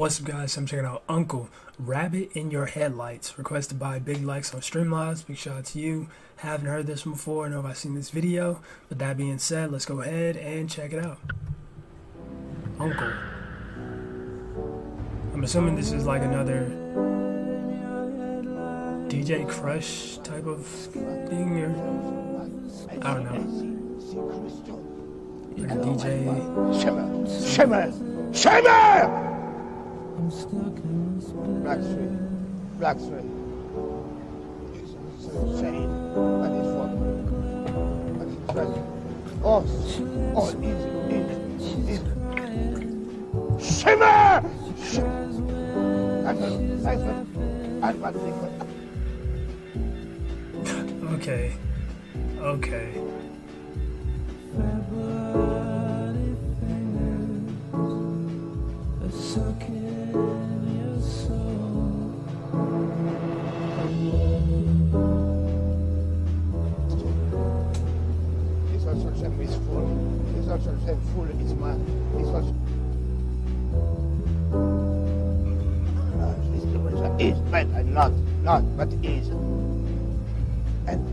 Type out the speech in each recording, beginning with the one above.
What's up guys, I'm checking out UNKLE, Rabbit In Your Headlights, requested by Big Likes on Streamlabs. Big shout out to you. Haven't heard this one before, nor have I seen this video. With that being said, let's go ahead and check it out. UNKLE. I'm assuming this is like another DJ Crush type of thing, or I don't know. Like a DJ. Shimmer! Black Street. Oh, Shimmer! Okay. Is better, not, but is. And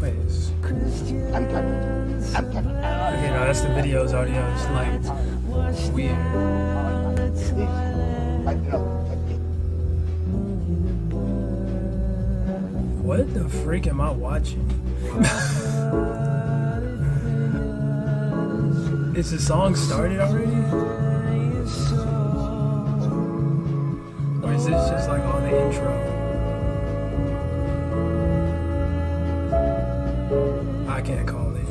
wait, I'm coming. Okay, no, that's the video's audio. It's like weird. What the freak am I watching? Is the song started already? Or is this just like on the intro? I can't call it.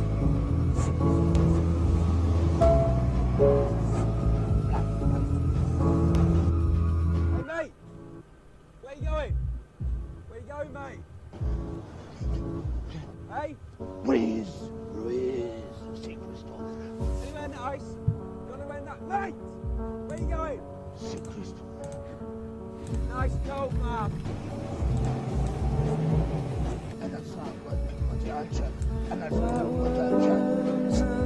Hey mate! Where you going mate? Hey? Breeze. Secret store. Ice. You want to run that light? Where are you going? St. Christopher. Nice cold, man. And that's not what the answer. And that's not what the answer.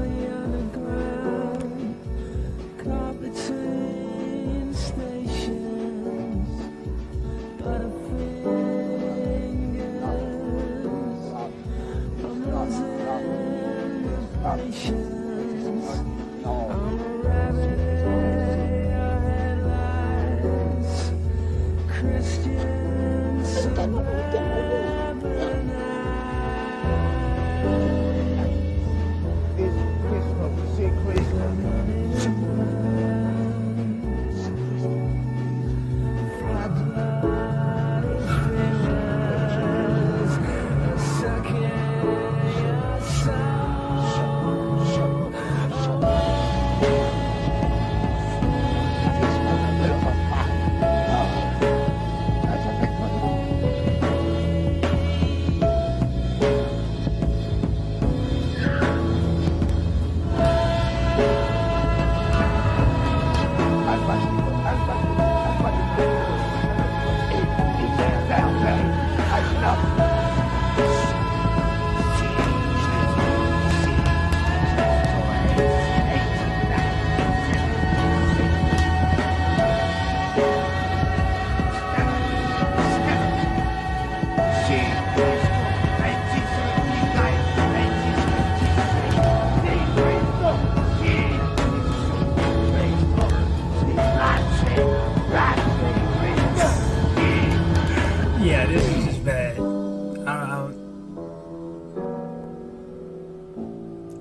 Yeah, this is just bad.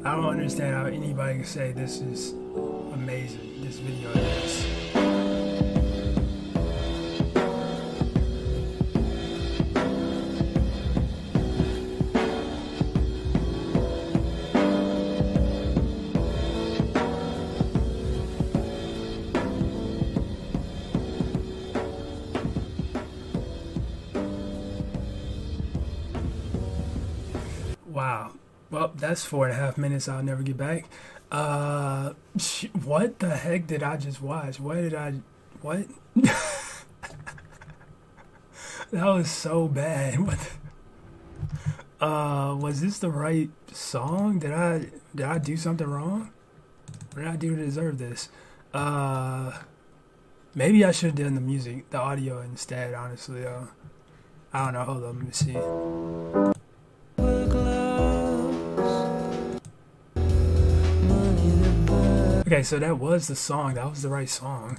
I don't understand how anybody can say this is amazing. This video is. Wow. Well, that's 4.5 minutes I'll never get back. What the heck did I just watch? What? That was so bad. What the Was this the right song? Did I do something wrong? What did I do to deserve this? Maybe I should have done the audio instead, honestly, though. I don't know, hold on, let me see. Okay, so that was the song, that was the right song.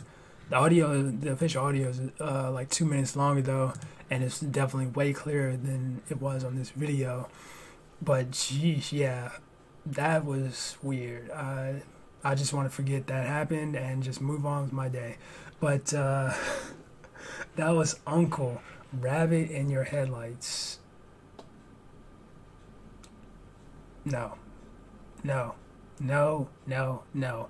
The audio, the official audio is like 2 minutes longer though, and it's definitely way clearer than it was on this video. But geez, yeah, that was weird. I just want to forget that happened and just move on with my day. But that was UNKLE, Rabbit in Your Headlights. No, no, no, no, no.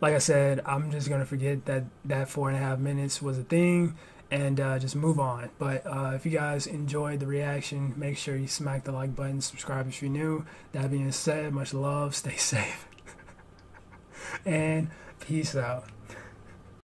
Like I said, I'm just gonna forget that 4.5 minutes was a thing and just move on. But if you guys enjoyed the reaction, make sure you smack the like button, subscribe if you're new. That being said, much love, stay safe, and peace out.